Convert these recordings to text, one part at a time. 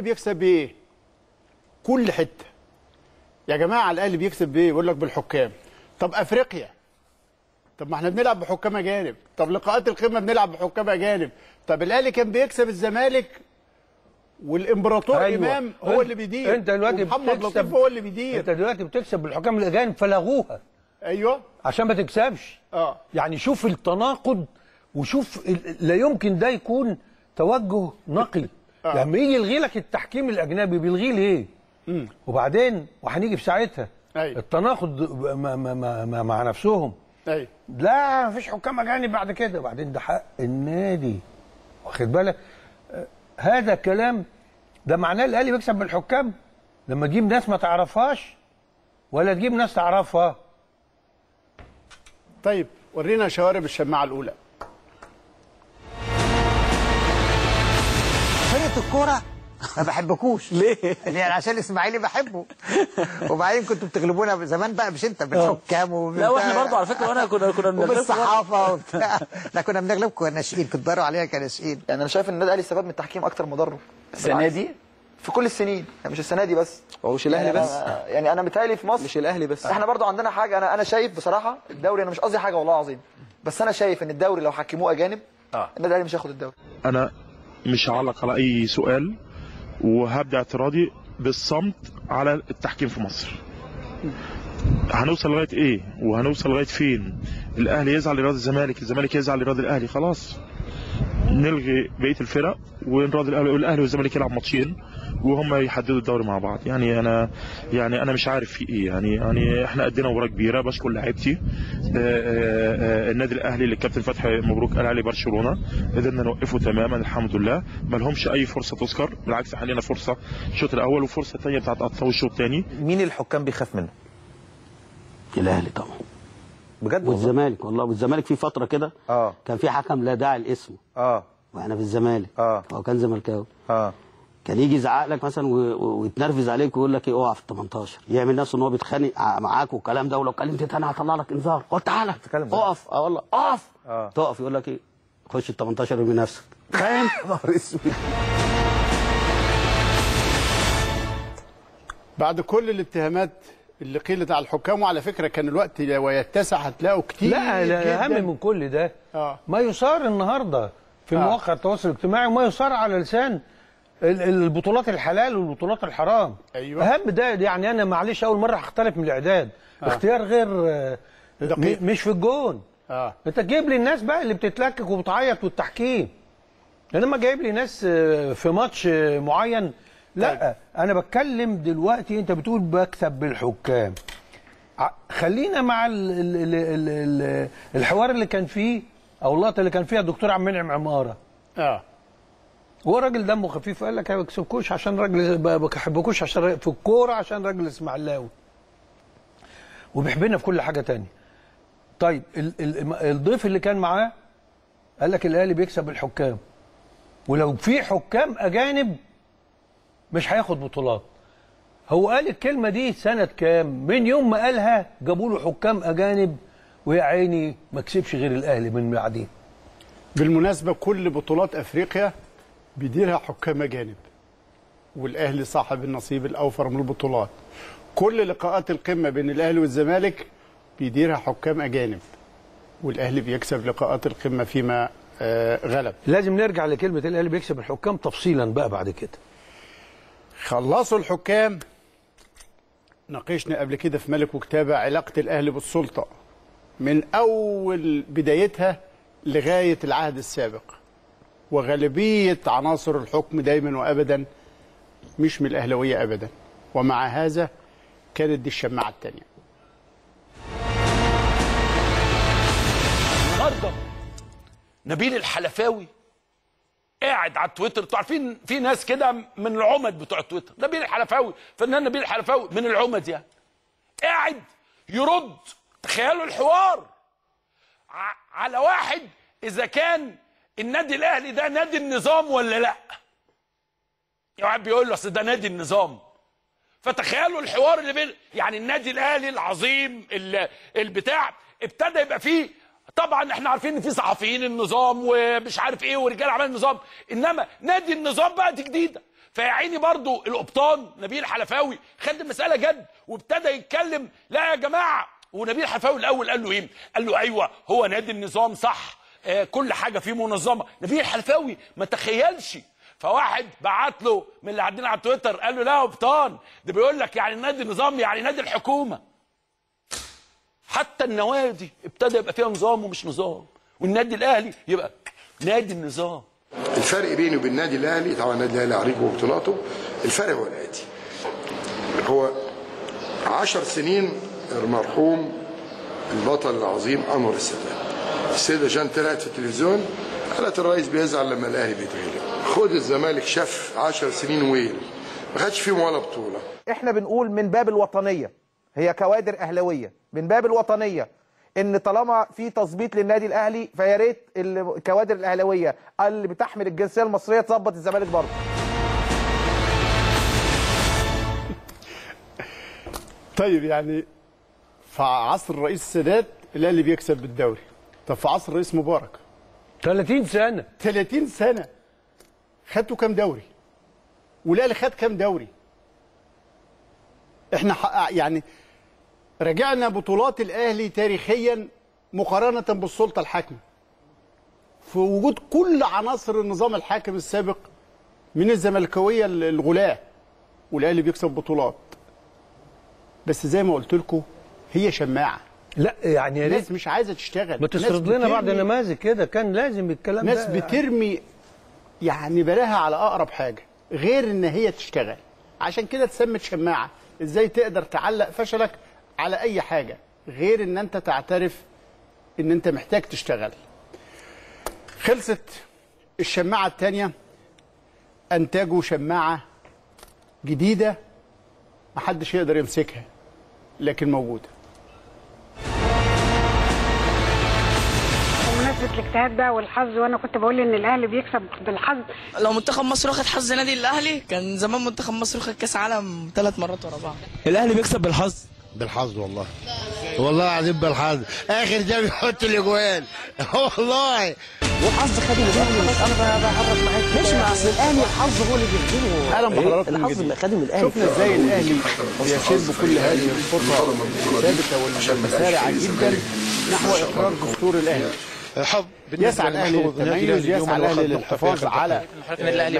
بيكسب بايه؟ كل حته يا جماعه. الاهلي بيكسب بايه؟ يقول لك بالحكام. طب افريقيا، طب ما احنا بنلعب بحكام اجانب. طب لقاءات القمه بنلعب بحكام اجانب. طب الاهلي كان بيكسب الزمالك والامبراطور أيوة. امام هو اللي بيدير، انت دلوقتي محمد لطيف هو اللي بيدير، انت دلوقتي بتكسب بالحكام الاجانب فلغوها ايوه عشان ما تكسبش. يعني شوف التناقض وشوف لا يمكن ده يكون توجه نقي. لما يجي يلغي لك التحكيم الاجنبي بيلغيه ليه؟ وبعدين وهنيجي في ساعتها أيوة. التناقض مع نفسهم أيوة. لا مفيش حكام اجانب بعد كده، وبعدين ده حق النادي، واخد بالك؟ هذا الكلام ده معناه الاهلي بيكسب بالحكام لما تجيب ناس ما تعرفهاش ولا تجيب ناس تعرفها. طيب ورينا شوارب الشماعه الاولى. فرقه الكوره ما بحبكوش ليه؟ يعني عشان الاسماعيلي بحبه، وبعدين كنتوا بتغلبونا زمان بقى، مش انت بالحكام لا، واحنا برضه على فكره وانا كنا بنغلبكم بالصحافه وبتاع. لا كنا بنغلبكم الناشئين، بتداروا علينا كناشئين. يعني انا شايف ان النادي الاهلي سبب من التحكيم اكتر ما ضره السنه دي، في كل السنين، مش السنه دي بس، هو مش الاهلي بس، يعني انا متهيألي في مصر مش الاهلي بس، احنا برضه عندنا حاجه. انا شايف بصراحه الدوري، انا مش قصدي حاجه والله العظيم، بس انا شايف ان الدوري لو حكموه اجانب النادي الاهلي مش هياخد الدوري. انا مش هعلق على اي سؤال، وهبدا اعتراضي بالصمت على التحكيم في مصر. هنوصل لغايه ايه؟ وهنوصل لغايه فين؟ الاهلي يزعل يراضي الزمالك، الزمالك يزعل يراضي الاهلي، خلاص نلغي بقيه الفرق ونراضي الاهلي، والاهلي والزمالك يلعب ماتشين وهم يحددوا الدوري مع بعض. يعني انا مش عارف في ايه، يعني احنا ادينا مباراه كبيره. بشكر لعيبتي، النادي الاهلي اللي الكابتن فتحي مبروك قال عليه برشلونه، قدرنا نوقفه تماما الحمد لله، ما لهمش اي فرصه تذكر، بالعكس احنا لنا فرصه الشوط الاول وفرصه ثانيه بتاعت قطاوي الشوط الثاني. مين الحكام بيخاف منه؟ الاهلي طبعا بجد، والزمالك والله. والزمالك في فتره كده كان في حكم لا داعي لاسمه، واحنا في الزمالك هو كان زملكاوي، كان يجي يزعق لك مثلا ويتنرفز عليك ويقول لك ايه اوعى في ال 18، يعمل نفسه ان هو بيتخانق معاك والكلام ده، ولو اتكلمت انا هطلع لك انذار، قول تعالى اقف والله اقف، تقف يقول لك ايه خش ال 18 ورمي نفسك، فاهم؟ نهار اسود. بعد كل الاتهامات اللي قيلت على الحكام، وعلى فكره كان الوقت ويتسع هتلاقوا كتير، لا اهم من كل ده ما يصار النهارده في مواقع التواصل الاجتماعي، وما يصار على لسان البطولات الحلال والبطولات الحرام. أيوة. اهم ده. يعني انا معلش اول مره هختلف من الاعداد، اختيار غير دقيق، مش في الجون. انت جايب لي الناس بقى اللي بتتلكك وبتعيط والتحكيم، انما جايب لي ناس في ماتش معين. لا طيب. انا بتكلم دلوقتي، انت بتقول بكسب بالحكام، خلينا مع الحوار اللي كان فيه او اللقطه اللي كان فيها الدكتور عبد المنعم عماره. هو راجل دمه خفيف قال لك انا ما بكسبكوش عشان راجل، ما بحبكوش عشان في الكوره عشان راجل اسماعيلاوي، وبيحبنا في كل حاجه ثانيه. طيب الضيف اللي كان معاه قال لك الاهلي بيكسب الحكام، ولو في حكام اجانب مش هياخد بطولات. هو قال الكلمه دي سنه كام؟ من يوم ما قالها جابوا له حكام اجانب، ويا عيني ما كسبش غير الاهلي من بعدين. بالمناسبه كل بطولات افريقيا بيديرها حكام اجانب، والاهلي صاحب النصيب الاوفر من البطولات. كل لقاءات القمه بين الاهلي والزمالك بيديرها حكام اجانب، والاهلي بيكسب لقاءات القمه فيما غلب. لازم نرجع لكلمه الاهلي بيكسب الحكام تفصيلا بقى بعد كده. خلصوا الحكام، ناقشنا قبل كده في ملك وكتابه علاقه الاهلي بالسلطه من اول بدايتها لغايه العهد السابق، وغالبيه عناصر الحكم دايما وابدا مش من الاهلاويه ابدا. ومع هذا كانت دي الشماعه الثانيه. النهارده نبيل الحلفاوي قاعد على تويتر، انتوا عارفين في ناس كده من العمد بتوع تويتر، نبيل الحلفاوي، فنان نبيل الحلفاوي من العمد يعني، قاعد يرد، تخيلوا الحوار على واحد اذا كان النادي الاهلي ده نادي النظام ولا لا. واحد بيقول له اصل ده نادي النظام، فتخيلوا الحوار اللي بين يعني النادي الاهلي العظيم البتاع، ابتدى يبقى فيه طبعا احنا عارفين ان في صحفيين النظام ومش عارف ايه ورجال اعمال النظام، انما نادي النظام بقى دي جديده، فيا عيني برضه القبطان نبيل حلفاوي خد المساله جد وابتدى يتكلم. لا يا جماعه، ونبيل حلفاوي الاول قال له ايه؟ قال له ايوه هو نادي النظام صح، كل حاجه فيه منظمه. نبيل حلفاوي ما تخيلش. فواحد بعت له من اللي عندنا على تويتر قال له لا يا قبطان، ده بيقول لك يعني نادي النظام يعني نادي الحكومه. حتى النوادي ابتدى يبقى فيها نظام ومش نظام، والنادي الاهلي يبقى نادي النظام. الفرق بينه وبين النادي الاهلي، طبعا النادي الاهلي عريقه وبطولاته، الفرق هو الاتي: هو 10 سنين المرحوم البطل العظيم انور السادات، السيده جان طلعت في التلفزيون قالت الرئيس بيزعل لما الاهلي بيتغلب. خد الزمالك شاف 10 سنين ويل ما خدش فيهم ولا بطوله. احنا بنقول من باب الوطنيه، هي كوادر اهلاويه من باب الوطنيه، ان طالما في تظبيط للنادي الاهلي فيا ريت الكوادر الاهلاويه اللي بتحمل الجنسيه المصريه تظبط الزمالك برضه. طيب يعني في عصر الرئيس السادات الاهلي بيكسب بالدوري، طب في عصر الرئيس مبارك 30 سنه خدتوا كام دوري؟ والاهلي خد كام دوري؟ احنا يعني رجعنا بطولات الاهلي تاريخيا مقارنه بالسلطه الحاكمه في وجود كل عناصر النظام الحاكم السابق من الزملكاويه الغلاة، والاهلي بيكسب بطولات. بس زي ما قلت لكم هي شماعه. لا يعني يا ريت الناس مش عايزه تشتغل، ما تسرد لنا بعض النماذج كده، كان لازم الكلام ده. ناس بترمي يعني بلاها على اقرب حاجه غير ان هي تشتغل، عشان كده اتسمت شماعه. ازاي تقدر تعلق فشلك على اي حاجه غير ان انت تعترف ان انت محتاج تشتغل. خلصت الشماعه الثانيه، انتجوا شماعه جديده محدش يقدر يمسكها لكن موجوده. بمناسبه الاجتهاد ده والحظ، وانا كنت بقول ان الاهلي بيكسب بالحظ. لو منتخب مصر واخد حظ نادي الاهلي كان زمان منتخب مصر واخد كاس عالم 3 مرات ورا بعض. الاهلي بيكسب بالحظ، بالحظ والله، والله العظيم بالحظ. اخر ده بيحط الاجوال والله، والحظ خده الاهلي. مش انا بهرب معاك ماشي، مع اصل الاهلي الحظ هو اللي بيجيبه. اهلا بحضراتكم، الحظ اللي خده من الاهلي. شفنا ازاي الاهلي بيشد كل هذه الفرصه الثابته والمسارعه جدا نحو اقرار دستور الاهلي. حظ يسعى الاهلي للتميز، يسعى الاهلي للحفاظ على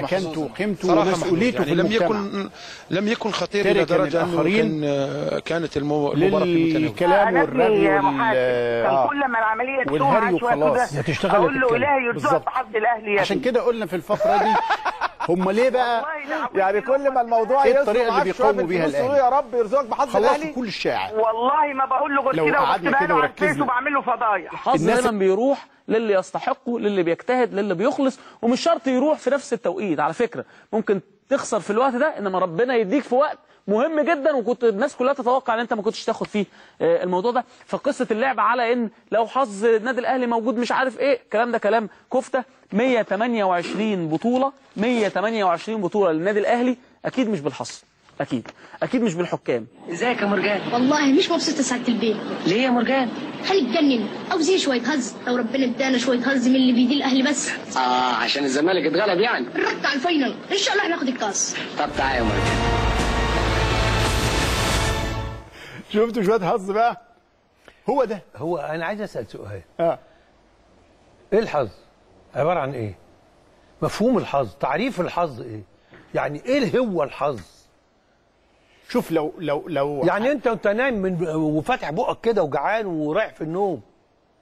مكانته وقيمته ومسؤوليته في المجتمع. لم يكن خطير الى درجه اخرين كانت المباراه الكلام والرغي كل لما العمليه تقوم خلاص هتشتغل، اقول له الاهلي يرجع بحظ الاهلي. عشان كده قلنا في الفقره دي هم ليه بقى يعني كل ما الموضوع يوصل الطريقه اللي بيقوموا بيها الاهلي يا رب يرزقك بحظ الاهلي كل الشاعر. والله ما بقول له غير كده، وقعدت كده وركزت وبعمل له فضايح. الحظ دايما بيروح للي يستحقه، للي بيجتهد، للي بيخلص، ومش شرط يروح في نفس التوقيت. على فكره ممكن تخسر في الوقت ده، انما ربنا يديك في وقت مهم جدا وكنت الناس كلها تتوقع ان انت ما كنتش تاخد فيه الموضوع ده. فقصه اللعب على ان لو حظ النادي الاهلي موجود مش عارف ايه، الكلام ده كلام كفته. 128 بطوله 128 بطوله للنادي الاهلي، اكيد مش بالحظ، اكيد مش بالحكام. ازيك يا مرجان؟ والله مش مبسوطه ساعه البيت. ليه يا مرجان؟ هنتجنن او زي شويه هز، لو ربنا ادانا شويه هز من اللي بيدي الاهلي بس. عشان الزمالك اتغلب يعني نرد على الفاينل ان شاء الله هناخد الكاس. طب تعالى يا مرجان. شفتوا شويه حظ بقى؟ هو ده، هو انا عايز اسال سؤال. ايه الحظ؟ عباره عن ايه؟ مفهوم الحظ، تعريف الحظ ايه؟ يعني ايه هو الحظ؟ شوف لو يعني انت نايم من وفاتح بقك كده وجعان ورايح في النوم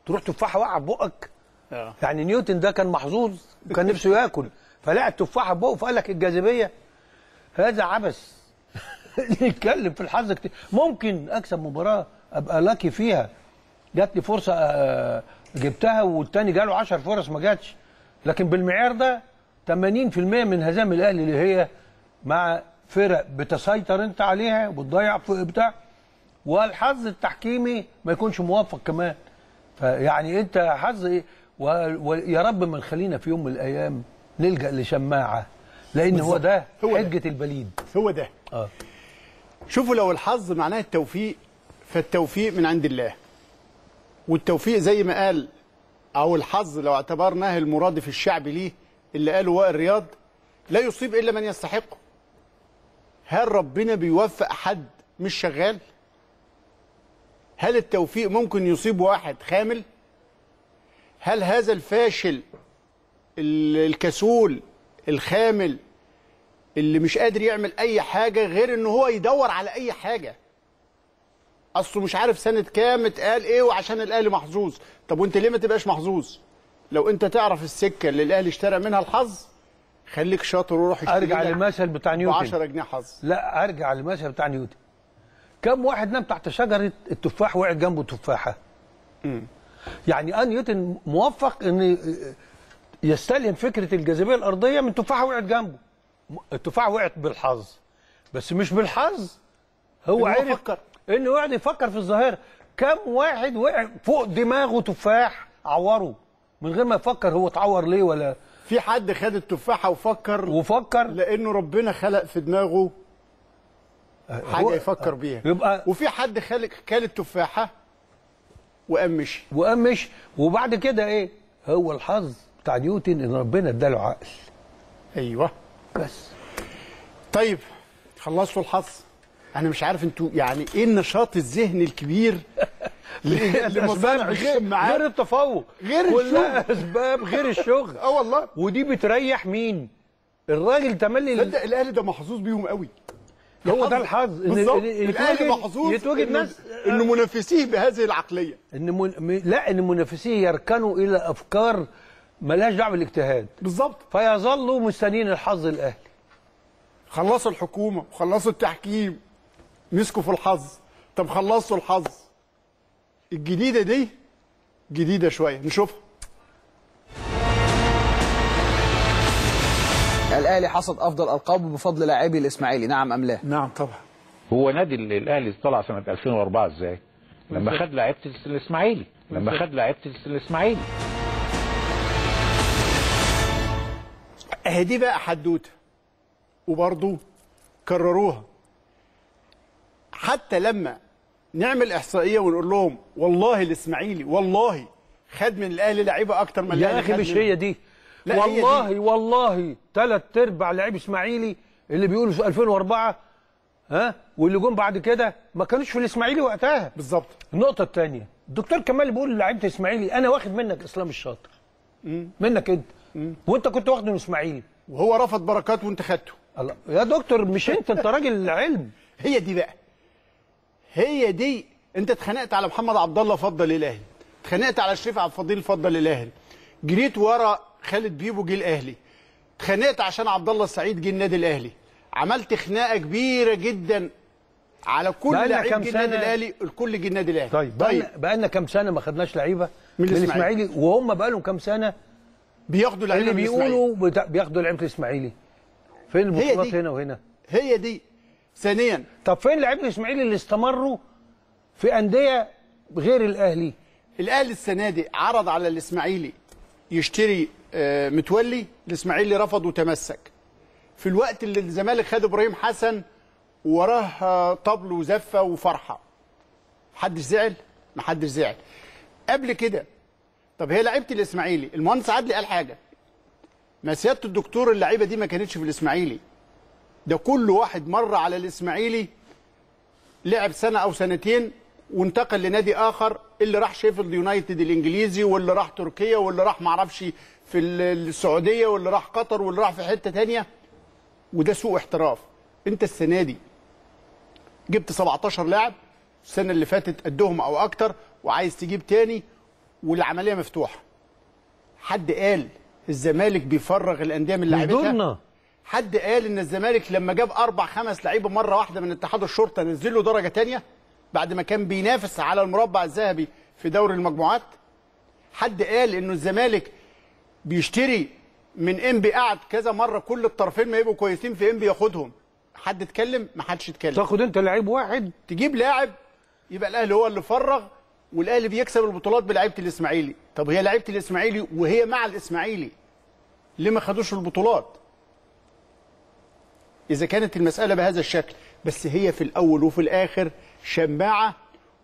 تروح تفاحه واقعه في بقك. يعني نيوتن ده كان محظوظ وكان نفسه ياكل فلقى التفاحه في بقه فقال لك الجاذبيه. هذا عبث. نتكلم في الحظ كتير. ممكن اكسب مباراه ابقى لاكي فيها، جات لي فرصه جبتها والتاني جاله 10 فرص ما جاتش، لكن بالمعيار ده 80% من هزائم الاهلي اللي هي مع فرق بتسيطر انت عليها وبتضيع في بتاع، والحظ التحكيمي ما يكونش موفق كمان. فيعني انت حظ ايه؟ ويا رب ما نخلينا في يوم من الايام نلجا لشماعه، لان هو ده حجه البليد. هو ده. شوفوا لو الحظ معناه التوفيق، فالتوفيق من عند الله، والتوفيق زي ما قال، او الحظ لو اعتبرناه المرادف الشعبي ليه اللي قاله وائل رياض، لا يصيب إلا من يستحقه. هل ربنا بيوفق حد مش شغال؟ هل التوفيق ممكن يصيب واحد خامل؟ هل هذا الفاشل الكسول الخامل اللي مش قادر يعمل أي حاجة غير إن هو يدور على أي حاجة؟ أصله مش عارف سنة كام اتقال إيه وعشان الأهلي محظوظ. طب وأنت ليه ما تبقاش محظوظ؟ لو أنت تعرف السكة اللي الأهلي اشترى منها الحظ خليك شاطر وروح اشتري. أرجع للمثل بتاع نيوتن 10 جنيه حظ. لا أرجع للمثل بتاع نيوتن. كم واحد نام تحت شجرة التفاح وقع جنبه تفاحة؟ يعني نيوتن موفق إن يستلهم فكرة الجاذبية الأرضية من تفاحة وقعت جنبه. التفاحة وقعت بالحظ، بس مش بالحظ، هو عرف انه يقعد يفكر في الظاهره. كم واحد وقع فوق دماغه تفاح عوره من غير ما يفكر هو اتعور ليه؟ ولا في حد خد التفاحه وفكر لانه ربنا خلق في دماغه حاجه يفكر بيها. يبقى وفي حد كل التفاحه وقام مشي وبعد كده ايه؟ هو الحظ بتاع نيوتن ان ربنا اداله عقل. ايوه بس. طيب خلصتوا الحظ؟ أنا مش عارف أنتوا يعني إيه النشاط الذهني الكبير اللي مصنع الشغل معاه غير التفوق، غير كلها أسباب غير الشغل. أه والله. ودي بتريح مين؟ الراجل تملي. تصدق الأهلي ده محظوظ بيهم قوي. هو ده الحظ بالظبط. الأهلي محظوظ يتوجد ناس إن منافسيه بهذه العقلية. إن منافسيه يركنوا إلى أفكار ملهاش دعوة بالاجتهاد. بالظبط. فيظلوا مستنين الحظ الأهلي. خلصوا الحكومة وخلصوا التحكيم. مسكوا في الحظ. طب خلصوا الحظ. الجديدة دي جديدة شوية نشوفها. الأهلي حصد أفضل ألقابه بفضل لاعبي الإسماعيلي، نعم أم لا؟ نعم طبعا. هو نادي الأهلي طلع سنة 2004 إزاي؟ لما خد لاعيبة الإسماعيلي، أهي دي بقى حدوتة وبرضه كرروها. حتى لما نعمل احصائيه ونقول لهم والله الاسماعيلي والله خد من الاهلي لعيبه اكتر من الاهلي. يا اخي مش هي دي. والله هي دي. والله ثلاث ارباع لعيب اسماعيلي اللي بيقولوا في 2004 واللي جم بعد كده ما كانوش في الاسماعيلي وقتها. بالظبط. النقطه الثانيه الدكتور كمال بيقول لعيبه الاسماعيلي انا واخد منك اسلام الشاطر منك انت وانت كنت واخده من الاسماعيلي وهو رفض بركات وانت خدته. الله يا دكتور مش انت راجل علم. هي دي بقى، هي دي. انت اتخانقت على محمد عبد الله فضل الاهلي، اتخانقت على شريف عبد الفضيل فضل الاهلي، جريت ورا خالد بيبو جه الاهلي، اتخانقت عشان عبد الله السعيد جه النادي الاهلي، عملت خناقه كبيره جدا على كل لعيب جه النادي الاهلي، الكل جه النادي الاهلي. طيب. بقى لنا كام سنه ما خدناش لعيبه من الاسماعيلي، وهم بقى لهم كام سنه بياخدوا لعيبه من الاسماعيلي، اللي بيقولوا بياخدوا لعيبه الاسماعيلي. فين البطولات هنا وهنا؟ هي دي. ثانيا طب فين لعيبه الاسماعيلي اللي استمروا في انديه غير الاهلي؟ الاهلي السنه دي عرض على الاسماعيلي يشتري متولي، الاسماعيلي رفض وتمسك. في الوقت اللي الزمالك خد ابراهيم حسن وراه طبل وزفه وفرحه، محدش زعل، محدش زعل قبل كده. طب هي لعيبه الاسماعيلي، المهندس عدلي قال حاجه، ما سياده الدكتور اللعيبه دي ما كانتش في الاسماعيلي، ده كل واحد مر على الاسماعيلي لعب سنه او سنتين وانتقل لنادي اخر، اللي راح شيفيلد يونايتد الانجليزي، واللي راح تركيا، واللي راح معرفش في السعوديه، واللي راح قطر، واللي راح في حته ثانيه، وده سوء احتراف. انت السنه دي جبت 17 لاعب، السنه اللي فاتت قدهم او اكتر، وعايز تجيب تاني، والعمليه مفتوحه. حد قال الزمالك بيفرغ الانديه من لعيبتها؟ حد قال ان الزمالك لما جاب 4-5 لعيبه مره واحده من اتحاد الشرطه نزله درجه ثانيه بعد ما كان بينافس على المربع الذهبي في دوري المجموعات؟ حد قال انه الزمالك بيشتري من انبي، قعد كذا مره كل الطرفين ما يبقوا كويسين في انبي ياخدهم؟ حد اتكلم؟ ما حدش اتكلم. تاخد انت لعيب واحد تجيب لاعب، يبقى الاهلي هو اللي فرغ، والاهلي بيكسب البطولات بلعيبه الاسماعيلي. طب هي لعيبه الاسماعيلي وهي مع الاسماعيلي ليه ما خدوش البطولات؟ إذا كانت المسألة بهذا الشكل، بس هي في الأول وفي الآخر شماعة،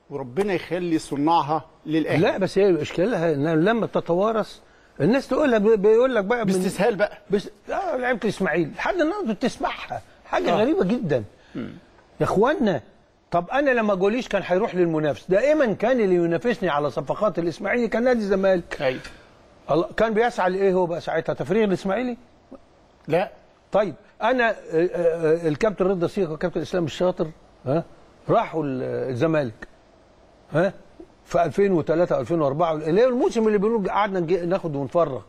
وربنا يخلي صناعها للأهل. لا بس هي إشكالها إنها لما تتوارث الناس تقولها بيقول لك بقى باستسهال بقى لعيبه الاسماعيلي لحد النهارده بتسمعها حاجه غريبه جدا. يا اخوانا طب انا لما جوليش كان هيروح للمنافس، دائما كان اللي ينافسني على صفقات الاسماعيلي كان نادي الزمالك. ايوه الله، كان بيسعى لايه هو بقى ساعتها؟ تفريغ الاسماعيلي؟ لا. طيب انا الكابتن رضا سيكو والكابتن اسلام الشاطر ها راحوا الزمالك ها في 2003 2004 اللي هو الموسم اللي بنقول قعدنا ناخد ونفرغ.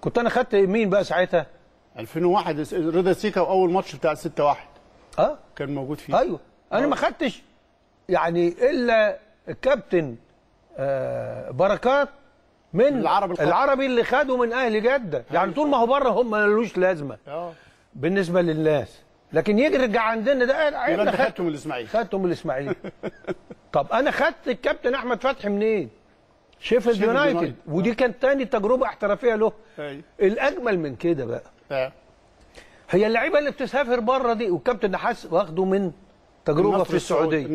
كنت انا خدت مين بقى ساعتها؟ 2001 رضا سيكا واول ماتش بتاع 6-1 كان موجود فيه. ايوه انا ما خدتش يعني الا الكابتن بركات من العربي اللي خده من اهل جده، يعني طول ما هو بره هم ملوش لازمه بالنسبه للناس، لكن يرجع عندنا ده عيب. خدتهم الاسماعيلي، خدتهم الاسماعيلي. طب انا خدت الكابتن احمد فتحي منين؟ شيفيلد يونايتد، ودي كانت تاني تجربه احترافيه له. الاجمل من كده بقى هي اللعيبه اللي بتسافر بره دي، والكابتن نحاس واخده من تجربه في السعوديه،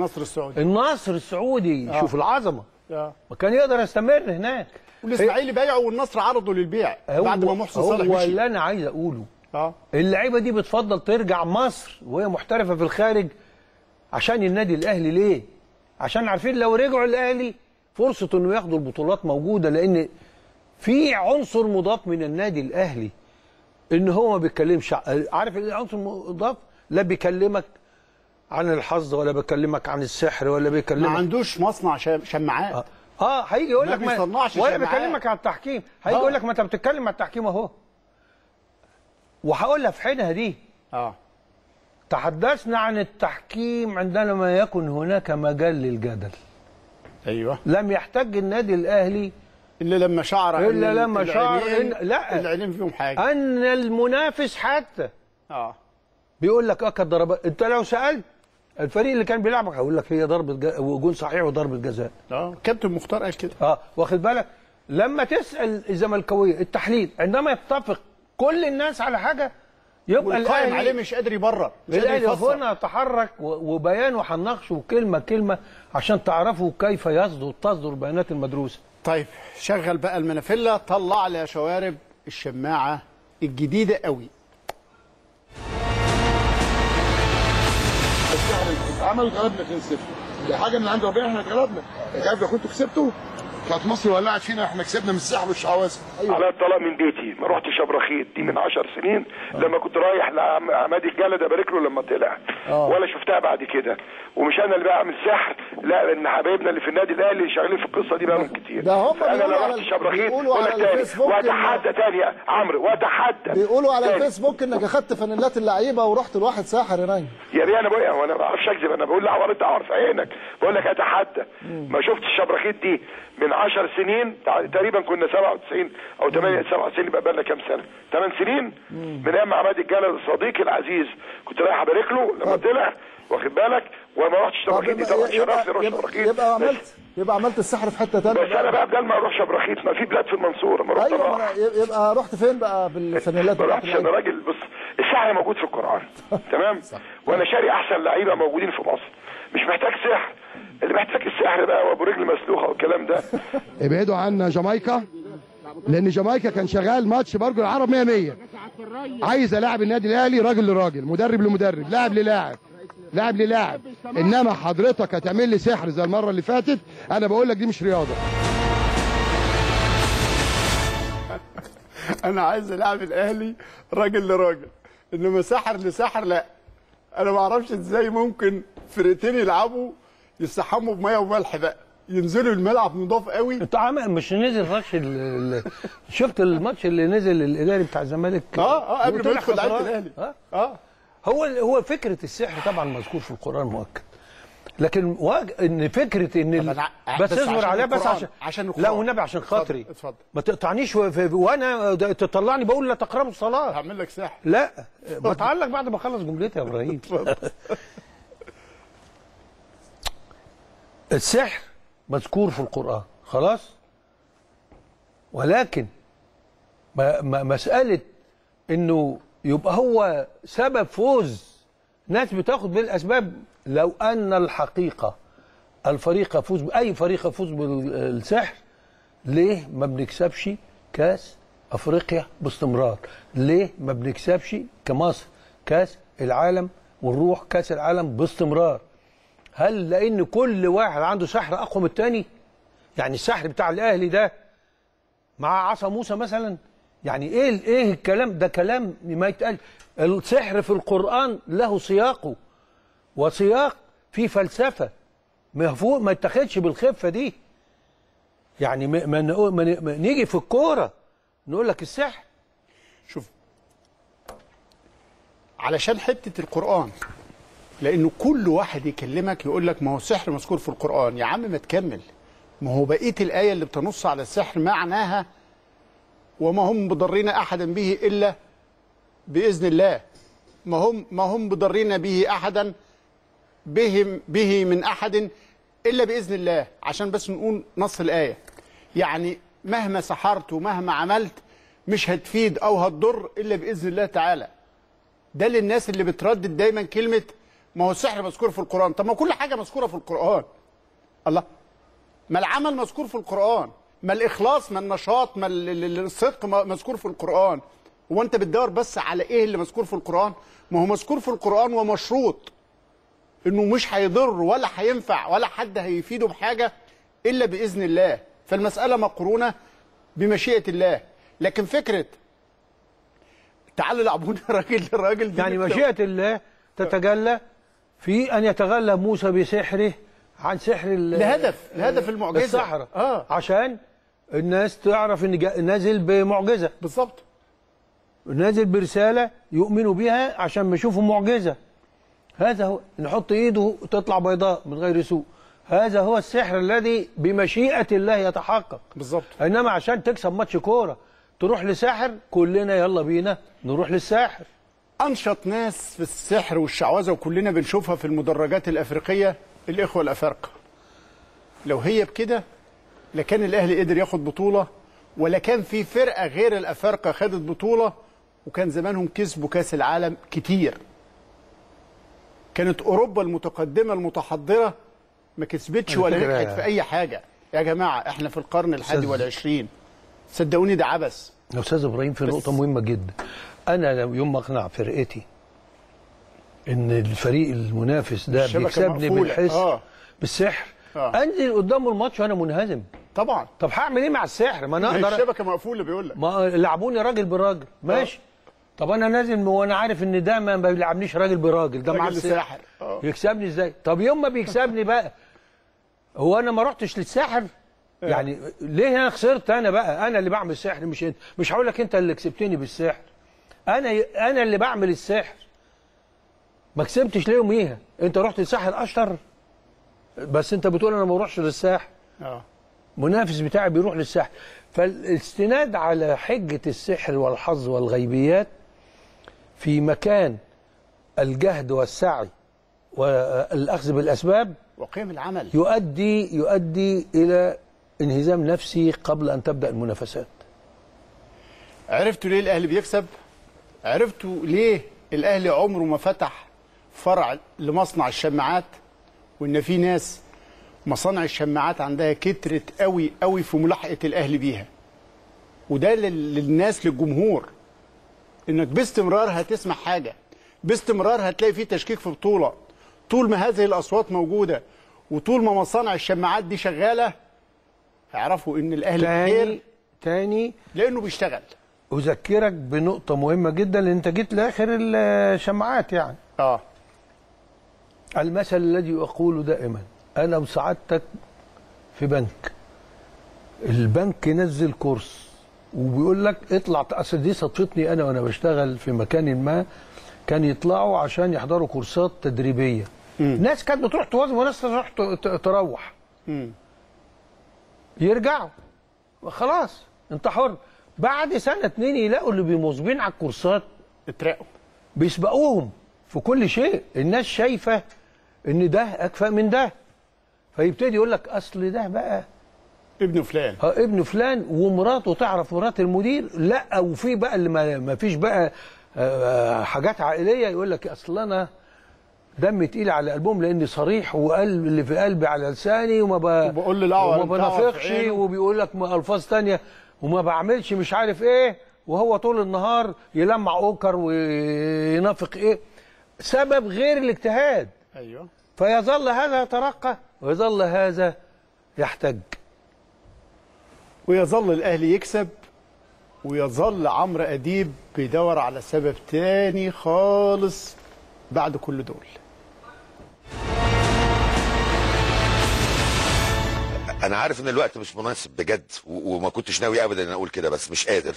النصر السعودي شوف العظمه. وكان يقدر يستمر هناك، والاسماعيلي بايعه والنصر عرضه للبيع بعد ما محسن صالح مشي. هو اللي انا عايز اقوله اللعيبه دي بتفضل ترجع مصر وهي محترفه في الخارج عشان النادي الاهلي. ليه؟ عشان عارفين لو رجعوا الاهلي فرصه انه ياخدوا البطولات موجوده، لان في عنصر مضاف من النادي الاهلي ان هو ما بيتكلمش. عارف العنصر المضاف؟ لا بيكلمك عن الحظ ولا بيكلمك عن السحر ولا بيكلمك، ما عندوش مصنع شماعات. هيجي يقول لك ما بيصنعش شماعات، ولا بيكلمك عن التحكيم، هيجي يقول لك ما انت بتتكلم عن التحكيم اهو. وهقولها في حينها دي تحدثنا عن التحكيم عندما يكن هناك مجال للجدل. ايوه لم يحتج النادي الاهلي الا لما شعر العينين فيهم حاجه، ان المنافس حتى بيقول لك كانت ضربات. انت لو سالت الفريق اللي كان بيلعبك هيقول لك هي ضربه جون صحيح وضربه جزاء. كابتن مختار قال كده. واخد بالك؟ لما تسال الزملكاويه التحليل عندما يتفق كل الناس على حاجه يبقى القائم عليه مش قادر يبرر، الاهلي هنا تحرك وبيانه هنناقشه كلمه كلمه عشان تعرفوا كيف تصدر بيانات المدروسه. طيب شغل بقى المنافله، طلع لي يا شوارب الشماعه الجديده قوي. اتعمل غلبنا 2-0، دي حاجه من عند ربنا، احنا اتغلبنا. خايف لو كنتوا كسبتوا كانت مصر ولعت فينا، احنا كسبنا من السحب والشعوذه. على الطلاق من بيتي ما رحتش ابرخيت دي من 10 سنين لما كنت رايح لعماد الجلد ابارك له لما طلع، ولا شفتها بعد كده. ومش انا اللي بعمل سحر، لا، لان حبايبنا اللي في النادي الاهلي شغالين في القصه دي بقالهم كتير. ده هم بيقولوا على الفيسبوك، واتحدى تاني عمرو، واتحدى بيقولوا على الفيسبوك انك اخدت فانيلات اللعيبه ورحت لواحد ساحر هناك. يا بيه انا ما بعرفش اكذب، انا بقول لعوار انت عوار في عينك، بقول لك اتحدى. ما شفتش شبرخيت دي من 10 سنين تقريبا، كنا 97 او 97 يبقى بقى لنا كام سنه؟ 8 سنين من ايام عماد الجلل صديقي العزيز، كنت رايح ابارك له لما طلع، واخد بالك؟ وما رحتش شبرخيت دي طبعا شرفني اروح شبرخيت. يبقى عملت السحر في حته ثانيه. بس انا بقى بدل ما اروح شبرخيت ما في بلاد في المنصوره ما رحتش. ايوه يبقى رحت فين بقى بالفانيلات؟ ما رحتش انا راجل، بص السحر موجود في القران تمام؟ وانا شاري احسن لعيبه موجودين في مصر، مش محتاج سحر. اللي محتاج السحر بقى وابو رجل مسلوخه والكلام ده. ابعدوا عن جامايكا، لان جامايكا كان شغال ماتش برجل العرب 100 100. عايز الاعب النادي الاهلي راجل لراجل، مدرب لمدرب، لاعب للاعب، لاعب للاعب. انما حضرتك هتعمل لي سحر زي المره اللي فاتت، انا بقول لك دي مش رياضه. انا عايز الاعب الاهلي راجل لراجل، انما سحر لسحر لا. انا ما اعرفش ازاي ممكن فرقتين يلعبوا يستحموا بميه وملح بقى، ينزلوا الملعب نضاف قوي. انت مش نزل ماتش شفت الماتش اللي نزل الاداري بتاع الزمالك قبل ما يدخل لعيبه الاهلي. هو فكره السحر طبعا مذكور في القران مؤكد، لكن ان فكره ان بس اصبر عليها بس عشان القرآن. لا والنبي عشان خاطري اتفضل ما تقطعنيش وانا تطلعني بقول لا تقربوا الصلاه هعمل لك سحر. لا بتعلق بعد ما اخلص جملتي يا ابراهيم. السحر مذكور في القرآن خلاص، ولكن مسألة إنه يبقى هو سبب فوز ناس بتاخد بالأسباب. لو أن الحقيقة الفريق يفوز، أي فريق يفوز بالسحر، ليه ما بنكسبش كاس افريقيا باستمرار. ليه ما بنكسبش كمصر كاس العالم ونروح كاس العالم باستمرار؟ هل لان كل واحد عنده سحر اقوى من الثاني؟ يعني السحر بتاع الاهلي ده مع عصا موسى مثلا، يعني ايه الكلام ده؟ كلام ما يتقال. السحر في القرآن له سياقه وسياق فيه فلسفة، مفهوم، ما يتاخدش بالخفة دي. يعني ما نيجي في الكورة نقول لك السحر. شوف، علشان حتة القرآن، لأنه كل واحد يكلمك يقول لك ما هو السحر مذكور في القرآن. يا عم ما تكمل، ما هو بقية الآية اللي بتنص على السحر معناها وما هم بضرين أحدا به إلا بإذن الله، ما هم بضرين به أحدا به من أحد إلا بإذن الله، عشان بس نقول نص الآية. يعني مهما سحرت ومهما عملت مش هتفيد أو هتضر إلا بإذن الله تعالى. ده للناس اللي بتردد دايما كلمة ما هو السحر مذكور في القرآن. طب ما كل حاجة مذكورة في القرآن. الله، ما العمل مذكور في القرآن، ما الإخلاص، ما النشاط، ما الصدق مذكور في القرآن. وانت بتدور بس على ايه اللي مذكور في القرآن؟ ما هو مذكور في القرآن ومشروط انه مش هيضر ولا هينفع ولا حد هيفيده بحاجة الا بإذن الله. فالمسألة مقرونة بمشيئة الله. لكن فكرة تعالوا لعبونا راجل لراجل، يعني مشيئة الله تتجلى في ان يتغلب موسى بسحره عن سحر لهدف المعجزه السحره، عشان الناس تعرف ان نازل بمعجزه، بالظبط، نازل برساله يؤمنوا بيها عشان ما يشوفوا معجزه. هذا هو، نحط ايده تطلع بيضاء من غير سوء. هذا هو السحر الذي بمشيئه الله يتحقق، بالظبط. انما عشان تكسب ماتش كوره تروح لساحر، كلنا يلا بينا نروح للساحر. انشط ناس في السحر والشعوذه وكلنا بنشوفها في المدرجات الافريقيه الإخوة الأفارقة. لو هي بكده لكان الأهلي قدر ياخد بطولة، ولا كان في فرقة غير الأفارقة خدت بطولة وكان زمانهم كسبوا كأس العالم كتير. كانت أوروبا المتقدمة المتحضرة ما كسبتش ولا نجحت في أي حاجة. يا جماعة احنا في القرن الحادي والعشرين، صدقوني ده عبث. يا أستاذ إبراهيم في نقطة مهمة جدا. أنا يوم ما أقنع فرقتي ان الفريق المنافس ده بيكسبني بالحس بالسحر، انزل قدامه الماتش وانا منهزم طبعا. طب هعمل ايه مع السحر؟ ما انا اقدر، الشبكه مقفوله، بيقول لك ما لعبوني راجل براجل، ماشي. طب انا نازل وانا عارف ان ده ما بيلعبنيش راجل براجل، ده مع السحر يكسبني ازاي؟ طب يوم ما بيكسبني بقى هو انا ما رحتش للسحر؟ يعني ليه انا خسرت؟ انا بقى انا اللي بعمل السحر، مش انت. مش هقول لك انت اللي كسبتني بالسحر، انا اللي بعمل السحر. ما كسبتش ليه يوميها؟ انت رحت للساحل اشطر، بس انت بتقول انا ما بروحش للساحل. منافس بتاعي بيروح للساحل. فالاستناد على حجه السحر والحظ والغيبيات في مكان الجهد والسعي والاخذ بالاسباب وقيم العمل يؤدي الى انهزام نفسي قبل ان تبدا المنافسات. عرفتوا ليه الاهلي بيكسب؟ عرفتوا ليه الاهلي عمره ما فتح فرع لمصنع الشماعات؟ وان في ناس مصانع الشماعات عندها كترت قوي قوي في ملاحقه الاهلي بيها. وده للناس، للجمهور، انك باستمرار هتسمع حاجه، باستمرار هتلاقي فيه تشكيك في بطوله. طول ما هذه الاصوات موجوده وطول ما مصانع الشماعات دي شغاله هيعرفوا ان الاهلي خير تاني لانه بيشتغل. اذكرك بنقطه مهمه جدا، لان انت جيت لاخر الشماعات. يعني المثل الذي أقول دائما، أنا وسعادتك في بنك، البنك نزل كورس وبيقول لك اطلع. أصل دي صدفتني أنا وأنا بشتغل في مكان ما، كان يطلعوا عشان يحضروا كورسات تدريبية. ناس كانت بتروح توظف وناس تروح تروح. يرجعوا خلاص أنت حر. بعد سنة اتنين يلاقوا اللي بيمواظبين على الكورسات اترقوا، بيسبقوهم في كل شيء. الناس شايفه ان ده اكفأ من ده، فيبتدي يقول لك اصل ده بقى ابن فلان، ابن فلان، ومراته تعرف مرات المدير، لا وفي بقى اللي ما فيش بقى حاجات عائليه، يقول لك اصل انا دم تقيل على قلبهم لاني صريح وقال اللي في قلبي على لساني وما بنافقش، وبيقول لك الفاظ ثانيه. وما بعملش مش عارف ايه، وهو طول النهار يلمع اوكر وينافق ايه سبب غير الاجتهاد. ايوه، فيظل هذا يترقى ويظل هذا يحتج، ويظل الاهلي يكسب، ويظل عمرو اديب بيدور على سبب تاني خالص بعد كل دول. انا عارف ان الوقت مش مناسب بجد، وما كنتش ناوي ابدا ان اقول كده، بس مش قادر.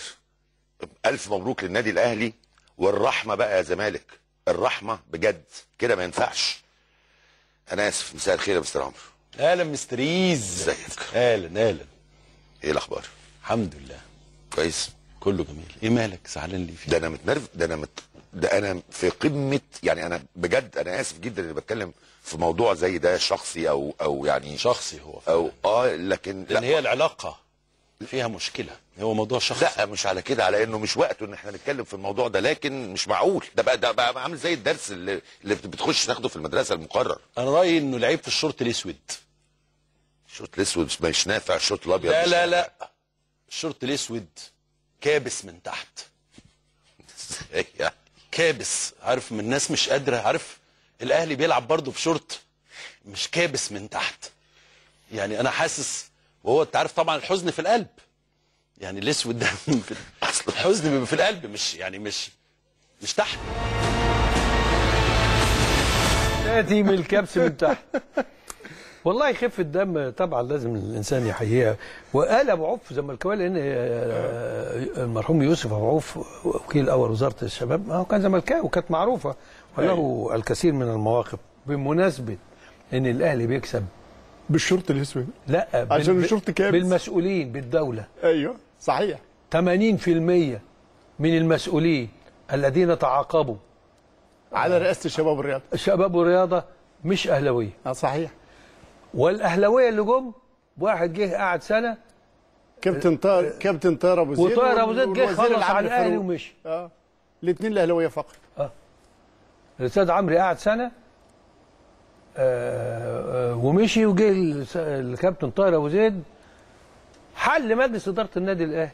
الف مبروك للنادي الاهلي، والرحمه بقى يا زمالك، الرحمه بجد كده ما ينفعش. انا اسف. مساء الخير يا مستر عمرو. اهلا مستريز، ازيك؟ اهلا اهلا. ايه الاخبار؟ الحمد لله كويس، كله جميل. ايه مالك زعلان ليه؟ ده انا متنرف، ده انا في قمه، يعني انا بجد انا اسف جدا اني بتكلم في موضوع زي ده شخصي او يعني شخصي هو او لكن لان هي العلاقه فيها مشكله، هو موضوع شخصي. لا مش على كده، على انه مش وقته ان احنا نتكلم في الموضوع ده، لكن مش معقول ده بقى عامل زي الدرس اللي بتخش تاخده في المدرسه المقرر. انا رايي انه لعيب في الشورت الاسود. الشورت الاسود مش نافع، الشورت الابيض لا لا لا، الشورت الاسود كابس من تحت. ازاي يعني؟ كابس، عارف، من الناس مش قادره، عارف الاهلي بيلعب برضه بشورت مش كابس من تحت. يعني انا حاسس، وهو انت عارف طبعا الحزن في القلب، يعني الاسود ده اصلا الحزن بيبقى في القلب، مش يعني مش تحت. تاتي من الكبس من تحت. والله خفه الدم طبعا لازم الانسان يحييها. وقال ابو عوف زملكاوي، لان المرحوم يوسف ابو عوف وكيل اول وزاره الشباب هو كان زملكاوي وكانت معروفه، وله الكثير من المواقف. بمناسبه ان الاهلي بيكسب بالشرط الاسود، لا عشان الشرط كام؟ بالمسؤولين بالدوله. ايوه صحيح. 80% من المسؤولين الذين تعاقبوا على رئاسه الشباب والرياضه، الشباب والرياضه مش اهلاويه. صحيح. والاهلاويه اللي جم واحد جه قعد سنه، كابتن طاهر ابو زيد، وطاهر ابو زيد جه خلص على الاهلي ومشي. الاثنين الاهلاويه فقط. الاستاذ عمرو قعد سنه ومشي، وجه الكابتن طاهر ابو زيد حل مجلس اداره النادي الاهلي.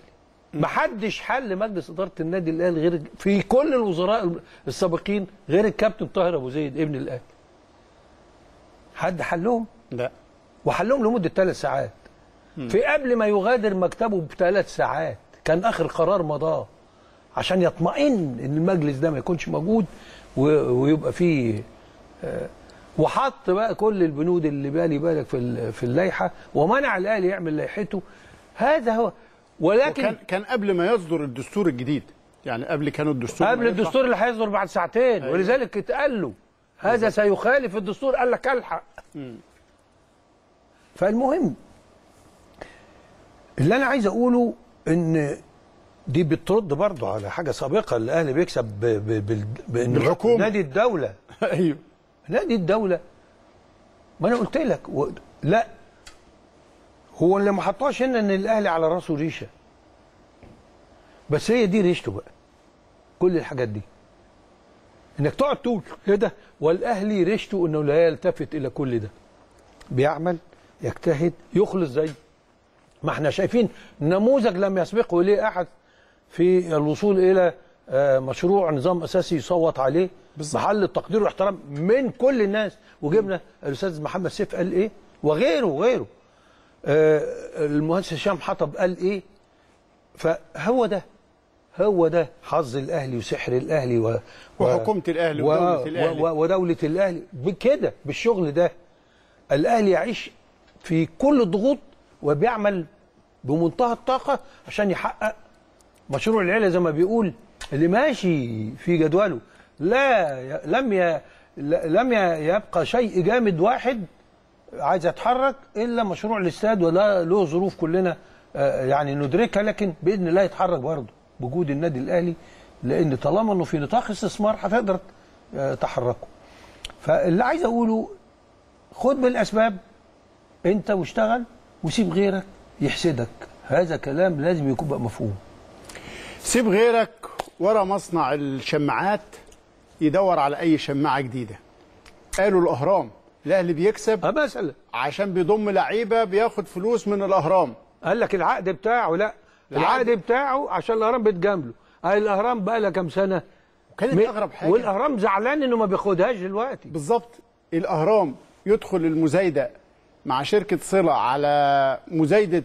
ما حدش حل مجلس اداره النادي الاهلي غير في كل الوزراء السابقين غير الكابتن طاهر ابو زيد ابن الاهلي. حد حلهم؟ لا. وحلهم لمده 3 ساعات، في قبل ما يغادر مكتبه ب3 ساعات كان اخر قرار مضاه، عشان يطمئن ان المجلس ده ما يكونش موجود ويبقى فيه. وحط بقى كل البنود اللي بالي بالك في اللائحه، ومنع الاهلي يعمل لائحته. هذا هو. ولكن كان قبل ما يصدر الدستور الجديد، يعني قبل الدستور اللي هيصدر بعد ساعتين. ولذلك اتقال له هذا سيخالف الدستور، قال لك الحق. فالمهم اللي انا عايز اقوله ان دي بترد برضه على حاجه سابقه، الاهلي بيكسب بالحكومه، نادي الدوله. ايوه نادي الدوله. ما انا قلت لك لا، هو اللي ما حطهاش هنا ان الاهلي على راسه ريشه، بس هي دي ريشته بقى. كل الحاجات دي انك تقعد تقول كده، والاهلي ريشته انه لا يلتفت الى كل ده، بيعمل، يجتهد، يخلص، زي ما احنا شايفين نموذج لم يسبقه اليه احد في الوصول الى مشروع نظام اساسي يصوت عليه محل التقدير والاحترام من كل الناس. وجبنا الاستاذ محمد سيف قال ايه، وغيره. المهندس هشام حطب قال ايه. فهو ده حظ الاهلي وسحر الاهلي وحكومه الاهلي ودوله الاهلي ودوله الاهلي بكده. بالشغل ده الاهلي يعيش في كل الضغوط، وبيعمل بمنتهى الطاقه عشان يحقق مشروع العيله زي ما بيقول، اللي ماشي في جدوله. لم يبقى شيء جامد واحد عايز يتحرك الا مشروع الاستاد، ولا له ظروف كلنا يعني ندركها، لكن باذن الله يتحرك برضه بوجود النادي الاهلي، لان طالما انه في نطاق استثمار هتقدر تحركه. فاللي عايز اقوله خد بالاسباب انت واشتغل، وسيب غيرك يحسدك. هذا كلام لازم يكون بقى مفهوم. سيب غيرك ورا مصنع الشماعات يدور على اي شماعه جديده. قالوا الاهرام، الاهلي بيكسب عشان بيضم لعيبه بياخد فلوس من الاهرام. قال لك العقد بتاعه، لا العقد بتاعه عشان الاهرام بتجامله. الاهرام بقى لها كام سنه وكانت اغرب حاجه، والاهرام زعلان انه ما بياخدهاش دلوقتي. بالظبط، الاهرام يدخل المزايده مع شركه صله على مزايده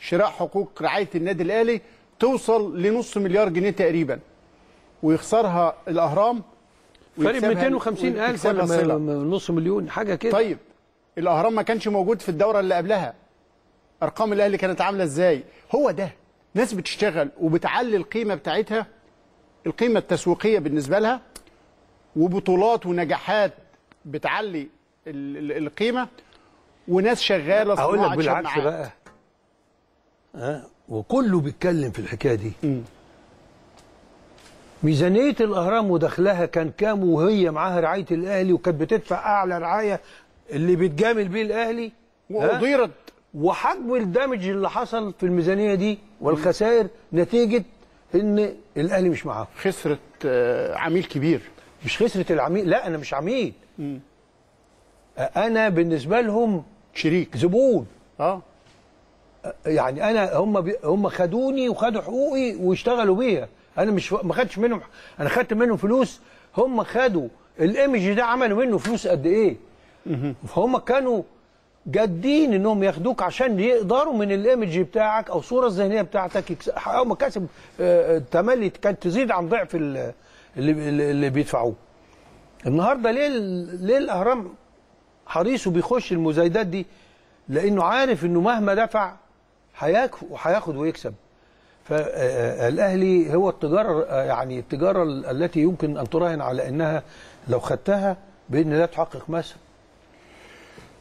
شراء حقوق رعايه النادي الاهلي توصل لنص مليار جنيه تقريبا، ويخسرها الاهرام فرق 250,000 ولا نص مليون حاجه كده. طيب الاهرام ما كانش موجود في الدوره اللي قبلها، ارقام الاهلي كانت عامله ازاي؟ هو ده ناس بتشتغل وبتعلي القيمه بتاعتها، القيمه التسويقيه بالنسبه لها، وبطولات ونجاحات بتعلي القيمه، وناس شغاله صناعه. اقول لك بالعكس بقى، وكله بيتكلم في الحكايه دي. ميزانيه الاهرام ودخلها كان كام وهي معاها رعايه الاهلي، وكانت بتدفع اعلى رعايه اللي بيتجامل بيه الاهلي، واديرت وحجم الدمج اللي حصل في الميزانيه دي والخسائر نتيجه ان الاهلي مش معاه. خسرت عميل كبير. مش خسرت العميل، لا انا مش عميل. انا بالنسبه لهم شريك، زبون. يعني انا هم خدوني وخدوا حقوقي واشتغلوا بيها، انا مش ما خدتش منهم، انا خدت منهم فلوس، هم خدوا الايمج ده عملوا منه فلوس قد ايه. فهم كانوا جادين انهم ياخدوك عشان يقدروا من الايمج بتاعك او الصوره الذهنيه بتاعتك يحققوا مكاسب تملي كانت تزيد عن ضعف اللي بيدفعوه. النهارده ليه الاهرام حريصه بيخش المزايدات دي؟ لانه عارف انه مهما دفع هياخد ويكسب. فالاهلي هو التجاره، يعني التجاره التي يمكن ان تراهن على انها لو خدتها بان لا تحقق مكسب.